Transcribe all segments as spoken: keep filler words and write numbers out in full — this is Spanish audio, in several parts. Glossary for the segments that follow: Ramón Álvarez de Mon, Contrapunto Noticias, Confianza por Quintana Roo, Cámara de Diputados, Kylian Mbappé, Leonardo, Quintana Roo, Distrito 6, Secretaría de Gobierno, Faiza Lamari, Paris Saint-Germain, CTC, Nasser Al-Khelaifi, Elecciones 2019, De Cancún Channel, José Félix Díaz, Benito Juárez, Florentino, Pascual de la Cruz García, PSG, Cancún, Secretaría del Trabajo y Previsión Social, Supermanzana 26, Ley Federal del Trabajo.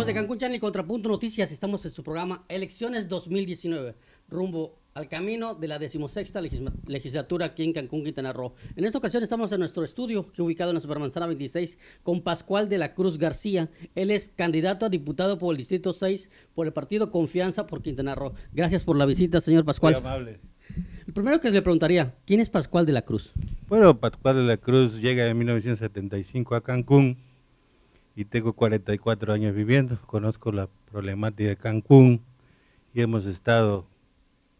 amigos de Cancún Channel y Contrapunto Noticias, estamos en su programa Elecciones dos mil diecinueve, rumbo al camino de la decimosexta legislatura aquí en Cancún, Quintana Roo. En esta ocasión estamos en nuestro estudio, que ubicado en la Supermanzana veintiséis, con Pascual de la Cruz García. Él es candidato a diputado por el Distrito seis, por el partido Confianza por Quintana Roo. Gracias por la visita, señor Pascual. Muy amable. Lo primero que le preguntaría, ¿quién es Pascual de la Cruz? Bueno, Pascual de la Cruz llega en mil novecientos setenta y cinco a Cancún y tengo cuarenta y cuatro años viviendo. Conozco la problemática de Cancún y hemos estado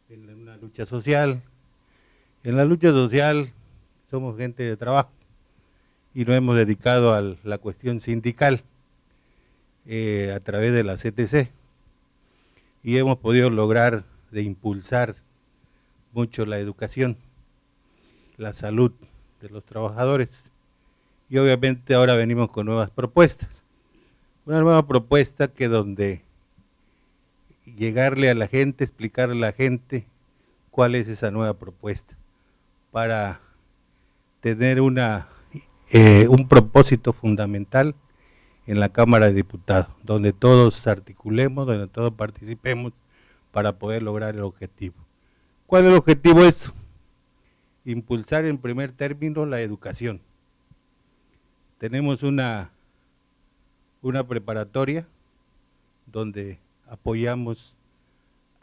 en una lucha social. En la lucha social somos gente de trabajo y nos hemos dedicado a la cuestión sindical eh, a través de la C T C y hemos podido lograr de impulsar mucho la educación, la salud de los trabajadores y obviamente ahora venimos con nuevas propuestas. Una nueva propuesta que donde llegarle a la gente, explicarle a la gente cuál es esa nueva propuesta para tener una, eh, un propósito fundamental en la Cámara de Diputados, donde todos articulemos, donde todos participemos para poder lograr el objetivo. ¿Cuál es el objetivo de esto? Impulsar en primer término la educación. Tenemos una, una preparatoria donde apoyamos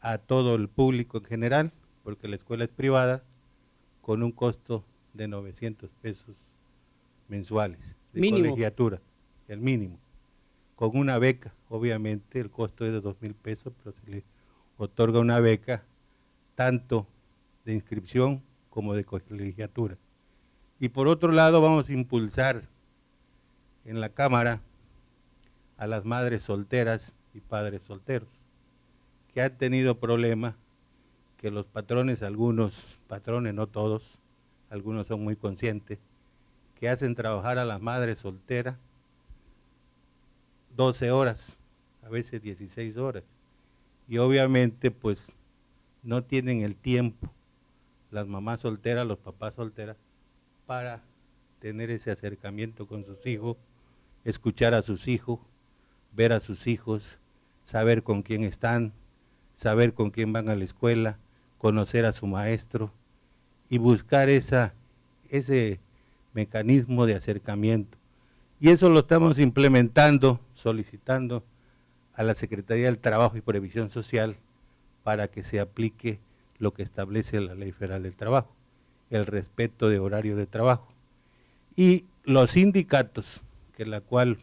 a todo el público en general, porque la escuela es privada, con un costo de novecientos pesos mensuales de mínimo. Colegiatura, el mínimo. Con una beca, obviamente el costo es de dos mil pesos, pero se le otorga una beca tanto de inscripción como de colegiatura. Y por otro lado vamos a impulsar en la Cámara a las madres solteras y padres solteros, que han tenido problemas, que los patrones, algunos patrones, no todos, algunos son muy conscientes, que hacen trabajar a las madres solteras doce horas, a veces dieciséis horas, y obviamente pues no tienen el tiempo, las mamás solteras, los papás solteras, para tener ese acercamiento con sus hijos, escuchar a sus hijos, ver a sus hijos, saber con quién están, saber con quién van a la escuela, conocer a su maestro y buscar esa, ese mecanismo de acercamiento. Y eso lo estamos implementando, solicitando a la Secretaría del Trabajo y Previsión Social para que se aplique lo que establece la Ley Federal del Trabajo, el respeto de horario de trabajo. Y los sindicatos, que la cual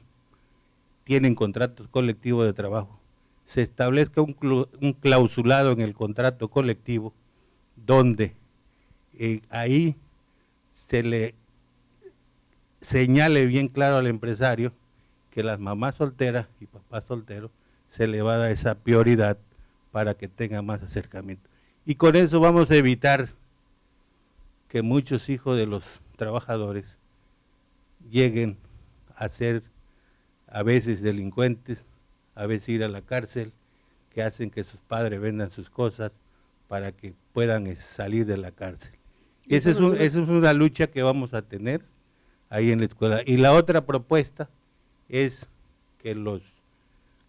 tienen contratos colectivos de trabajo, se establezca un, un clausulado en el contrato colectivo donde eh, ahí se le señale bien claro al empresario que las mamás solteras y papás solteros se le va a dar esa prioridad para que tenga más acercamiento. Y con eso vamos a evitar que muchos hijos de los trabajadores lleguen a ser a veces delincuentes, a veces ir a la cárcel, que hacen que sus padres vendan sus cosas para que puedan salir de la cárcel. Esa es, un, esa es una lucha que vamos a tener ahí en la escuela. Y la otra propuesta es que los,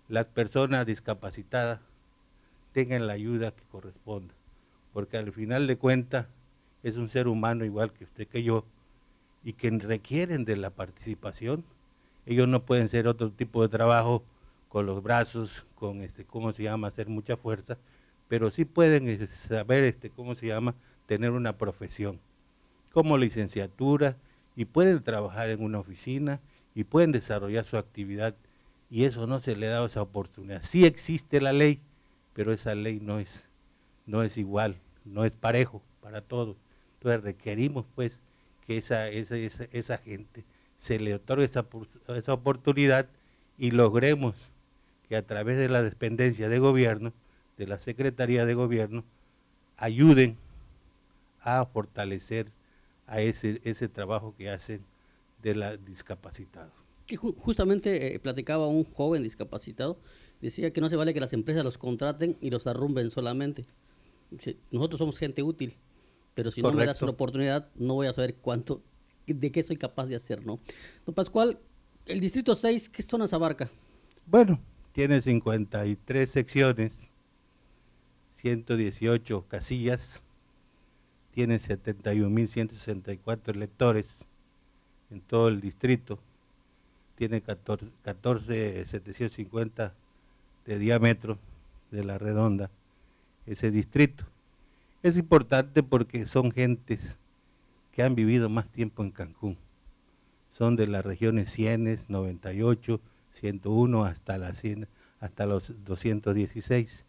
las personas discapacitadas tengan la ayuda que corresponda, porque al final de cuentas es un ser humano igual que usted, que yo, y que requieren de la participación. Ellos no pueden hacer otro tipo de trabajo con los brazos, con este, ¿cómo se llama?, hacer mucha fuerza, pero sí pueden saber, este, ¿cómo se llama?, tener una profesión, como licenciatura, y pueden trabajar en una oficina, y pueden desarrollar su actividad, y eso no se le ha dado esa oportunidad. Sí existe la ley, pero esa ley no es, no es igual, no es parejo para todos. Entonces requerimos pues que esa, esa, esa, esa gente se le otorga esa, esa oportunidad y logremos que a través de la dependencia de gobierno, de la Secretaría de Gobierno, ayuden a fortalecer a ese, ese trabajo que hacen de los discapacitados. Justamente eh, platicaba un joven discapacitado, decía que no se vale que las empresas los contraten y los arrumben solamente. Dice, nosotros somos gente útil, pero si Correcto. No me das una oportunidad, no voy a saber cuánto de qué soy capaz de hacer, ¿no? Don Pascual, el Distrito seis, ¿qué zonas abarca? Bueno, tiene cincuenta y tres secciones, ciento dieciocho casillas, tiene setenta y un mil ciento sesenta y cuatro electores en todo el distrito, tiene catorce mil setecientos cincuenta de diámetro de la redonda ese distrito. Es importante porque son gentes que han vivido más tiempo en Cancún. Son de las regiones Cienes, noventa y ocho, ciento uno hasta la cien, hasta los doscientos dieciséis.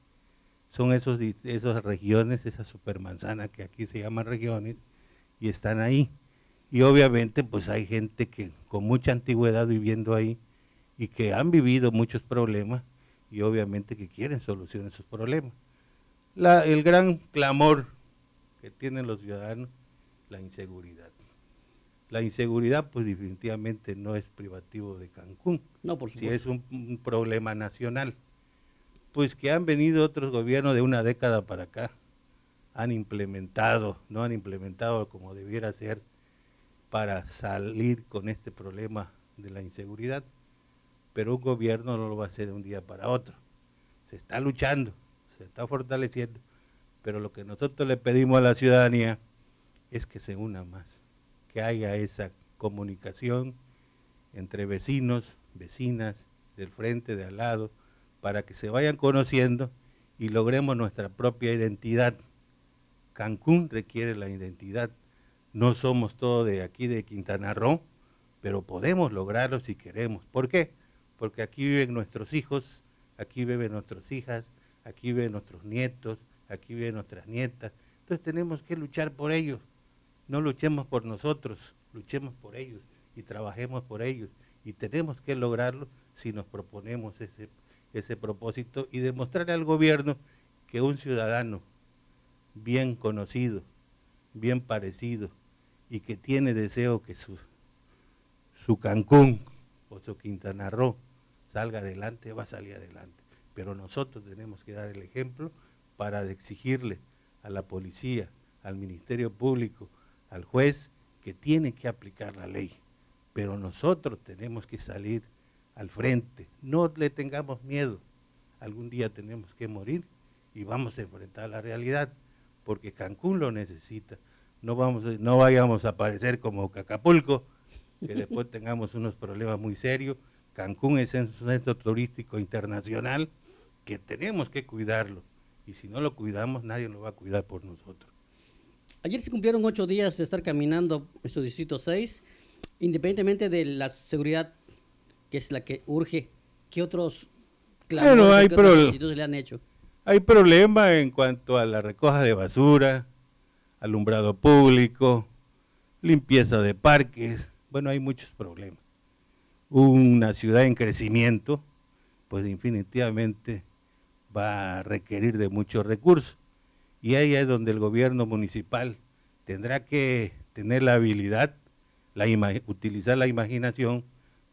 Son esos, esas regiones, esas supermanzanas que aquí se llaman regiones, y están ahí. Y obviamente pues hay gente que con mucha antigüedad viviendo ahí y que han vivido muchos problemas y obviamente que quieren solucionar sus problemas. La, el gran clamor que tienen los ciudadanos, la inseguridad. La inseguridad pues definitivamente no es privativo de Cancún, no, por supuesto. Si es un, un problema nacional. Pues que han venido otros gobiernos de una década para acá, han implementado, no han implementado como debiera ser para salir con este problema de la inseguridad, pero un gobierno no lo va a hacer de un día para otro. Se está luchando, se está fortaleciendo, pero lo que nosotros le pedimos a la ciudadanía es que se una más, que haya esa comunicación entre vecinos, vecinas, del frente, de al lado, para que se vayan conociendo y logremos nuestra propia identidad. Cancún requiere la identidad. No somos todos de aquí de Quintana Roo, pero podemos lograrlo si queremos. ¿Por qué? Porque aquí viven nuestros hijos, aquí viven nuestras hijas, aquí viven nuestros nietos, aquí viven nuestras nietas. Entonces tenemos que luchar por ellos. No luchemos por nosotros, luchemos por ellos y trabajemos por ellos. Y tenemos que lograrlo si nos proponemos ese ese propósito y demostrarle al gobierno que un ciudadano bien conocido, bien parecido y que tiene deseo que su, su Cancún o su Quintana Roo salga adelante, va a salir adelante. Pero nosotros tenemos que dar el ejemplo para exigirle a la policía, al Ministerio Público, al juez, que tiene que aplicar la ley. Pero nosotros tenemos que salir al frente, no le tengamos miedo, algún día tenemos que morir y vamos a enfrentar la realidad, porque Cancún lo necesita, no, vamos, no vayamos a aparecer como Acapulco, que después tengamos unos problemas muy serios. Cancún es un centro turístico internacional que tenemos que cuidarlo, y si no lo cuidamos nadie lo va a cuidar por nosotros. Ayer se cumplieron ocho días de estar caminando en su distrito seis, independientemente de la seguridad que es la que urge. ¿Qué otros clamores, bueno, hay qué otros institutos le han hecho? Hay problemas en cuanto a la recoja de basura, alumbrado público, limpieza de parques, bueno, hay muchos problemas. Una ciudad en crecimiento, pues definitivamente va a requerir de muchos recursos, y ahí es donde el gobierno municipal tendrá que tener la habilidad, la utilizar la imaginación,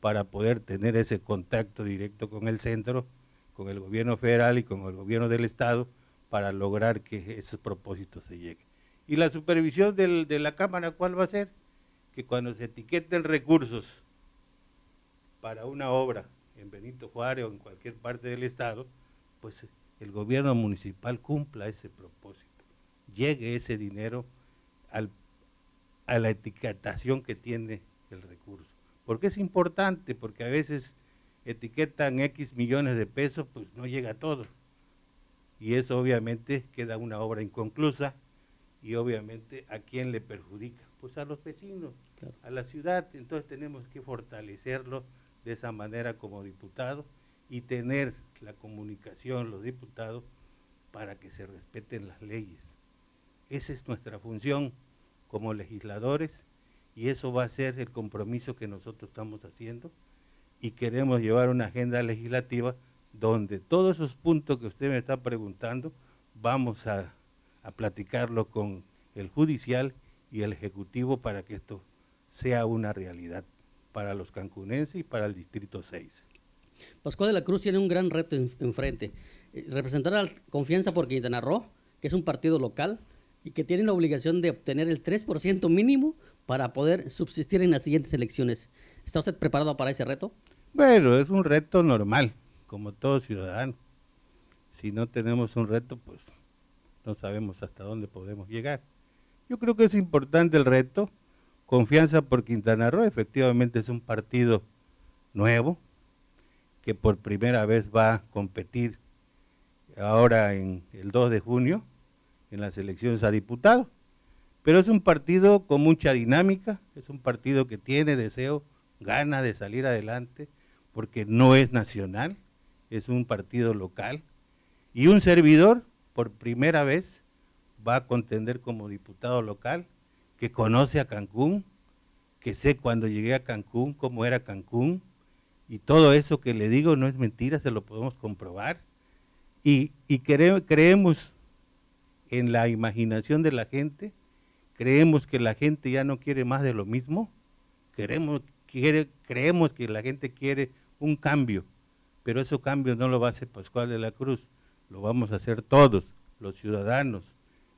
para poder tener ese contacto directo con el centro, con el gobierno federal y con el gobierno del estado, para lograr que esos propósitos se lleguen. Y la supervisión del, de la Cámara, ¿cuál va a ser? Que cuando se etiqueten recursos para una obra en Benito Juárez o en cualquier parte del estado, pues el gobierno municipal cumpla ese propósito, llegue ese dinero al, a la etiquetación que tiene el recurso. Porque es importante, porque a veces etiquetan X millones de pesos, pues no llega a todo. Y eso obviamente queda una obra inconclusa, y obviamente ¿a quién le perjudica? Pues a los vecinos, claro, a la ciudad. Entonces tenemos que fortalecerlo de esa manera como diputados y tener la comunicación, los diputados, para que se respeten las leyes. Esa es nuestra función como legisladores, y eso va a ser el compromiso que nosotros estamos haciendo, y queremos llevar una agenda legislativa donde todos esos puntos que usted me está preguntando vamos a, a platicarlo con el judicial y el ejecutivo para que esto sea una realidad para los cancunenses y para el distrito seis. Pascual de la Cruz tiene un gran reto enfrente, representar a la Confianza por Quintana Roo, que es un partido local y que tiene la obligación de obtener el tres por ciento mínimo para poder subsistir en las siguientes elecciones. ¿Está usted preparado para ese reto? Bueno, es un reto normal, como todo ciudadano. Si no tenemos un reto, pues no sabemos hasta dónde podemos llegar. Yo creo que es importante el reto. Confianza por Quintana Roo efectivamente es un partido nuevo que por primera vez va a competir ahora en el dos de junio en las elecciones a diputados, pero es un partido con mucha dinámica, es un partido que tiene deseo, ganas de salir adelante, porque no es nacional, es un partido local, y un servidor por primera vez va a contender como diputado local, que conoce a Cancún, que sé cuando llegué a Cancún cómo era Cancún, y todo eso que le digo no es mentira, se lo podemos comprobar, y, y cre- creemos en la imaginación de la gente, creemos que la gente ya no quiere más de lo mismo, queremos, quiere, creemos que la gente quiere un cambio, pero ese cambio no lo va a hacer Pascual de la Cruz, lo vamos a hacer todos, los ciudadanos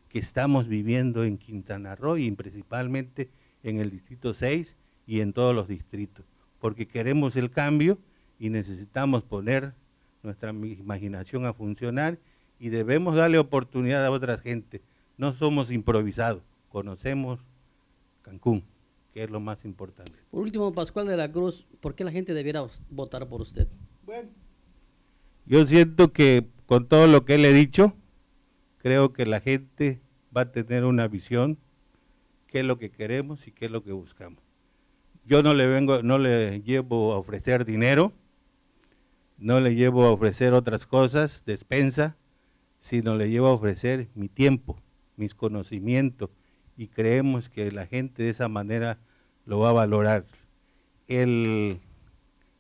que estamos viviendo en Quintana Roo y principalmente en el Distrito seis y en todos los distritos, porque queremos el cambio y necesitamos poner nuestra imaginación a funcionar y debemos darle oportunidad a otra gente. No somos improvisados, conocemos Cancún, que es lo más importante. Por último, Pascual de la Cruz, ¿por qué la gente debiera votar por usted? Bueno, yo siento que con todo lo que le he dicho, creo que la gente va a tener una visión, qué es lo que queremos y qué es lo que buscamos. Yo no le vengo, no le llevo a ofrecer dinero, no le llevo a ofrecer otras cosas, despensa, sino le llevo a ofrecer mi tiempo, mis conocimientos, y creemos que la gente de esa manera lo va a valorar. El,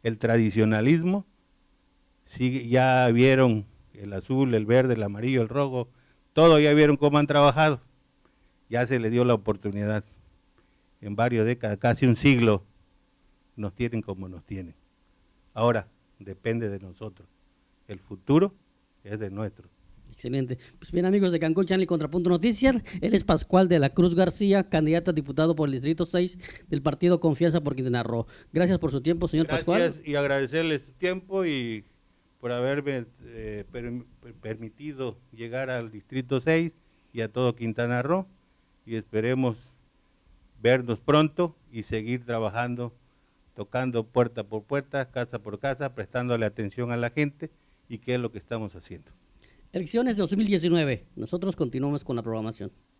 el tradicionalismo, si ya vieron el azul, el verde, el amarillo, el rojo, todo ya vieron cómo han trabajado, ya se les dio la oportunidad. En varios décadas, casi un siglo, nos tienen como nos tienen. Ahora, depende de nosotros. El futuro es de nuestro. Excelente. Pues bien, amigos de Cancún Channel y Contrapunto Noticias, él es Pascual de la Cruz García, candidato a diputado por el Distrito seis del partido Confianza por Quintana Roo. Gracias por su tiempo, señor Gracias Pascual. Gracias y agradecerle su tiempo y por haberme eh, per, per, permitido llegar al Distrito seis y a todo Quintana Roo, y esperemos vernos pronto y seguir trabajando, tocando puerta por puerta, casa por casa, prestándole atención a la gente y qué es lo que estamos haciendo. Elecciones dos mil diecinueve. Nosotros continuamos con la programación.